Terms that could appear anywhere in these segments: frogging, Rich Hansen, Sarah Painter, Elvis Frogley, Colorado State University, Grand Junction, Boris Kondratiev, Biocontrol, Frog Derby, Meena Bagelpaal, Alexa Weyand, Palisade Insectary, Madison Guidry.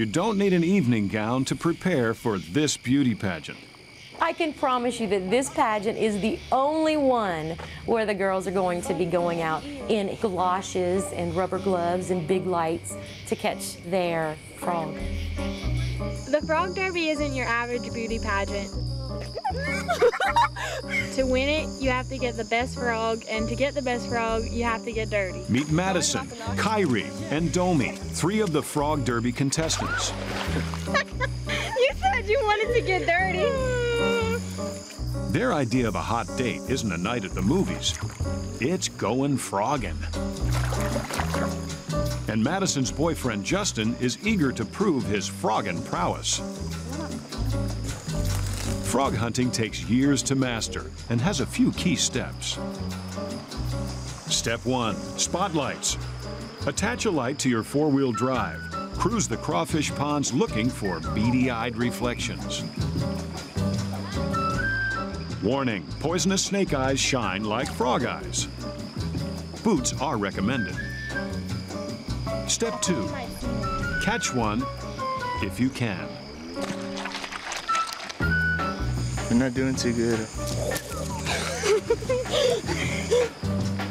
You don't need an evening gown to prepare for this beauty pageant. I can promise you that this pageant is the only one where the girls are going to be going out in galoshes and rubber gloves and big lights to catch their frog. The Frog Derby isn't your average beauty pageant. To win it, you have to get the best frog, and to get the best frog, you have to get dirty. Meet Madison, Kyrie, and Domi, three of the Frog Derby contestants. You said you wanted to get dirty. Their idea of a hot date isn't a night at the movies. It's going frogging. And Madison's boyfriend, Justin, is eager to prove his frogging prowess. Frog hunting takes years to master and has a few key steps. Step 1, spotlights. Attach a light to your four-wheel drive. Cruise the crawfish ponds looking for beady-eyed reflections. Warning, poisonous snake eyes shine like frog eyes. Boots are recommended. Step 2, catch one if you can. You're not doing too good.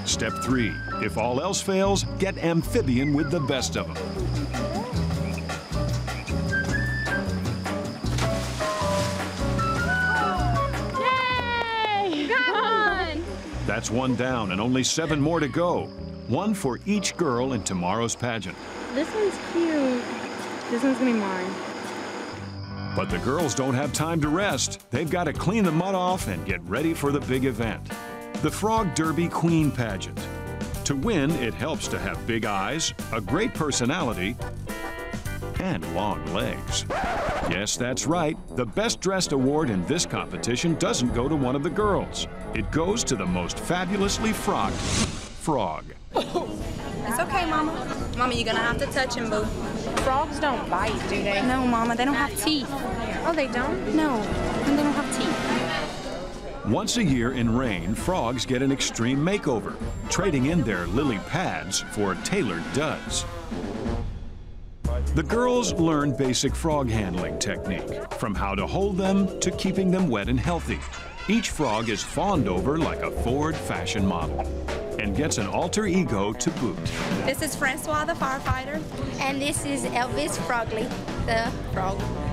Step 3, if all else fails, get amphibian with the best of them. Yay! Come on! That's one down and only 7 more to go. One for each girl in tomorrow's pageant. This one's cute. This one's gonna be mine. But the girls don't have time to rest. They've got to clean the mud off and get ready for the big event, the Frog Derby Queen Pageant. To win, it helps to have big eyes, a great personality, and long legs. Yes, that's right. The Best Dressed Award in this competition doesn't go to one of the girls. It goes to the most fabulously frogged frog. It's okay, Mama. Mama, you're gonna have to touch him, boo. Frogs don't bite, do they? No, Mama, they don't have teeth. Oh, they don't? No, and they don't have teeth. Once a year in rain, frogs get an extreme makeover, trading in their lily pads for tailored duds. The girls learn basic frog handling technique, from how to hold them to keeping them wet and healthy. Each frog is fawned over like a Ford fashion model and gets an alter ego to boot. This is Francois, the firefighter. And this is Elvis Frogley, the frog.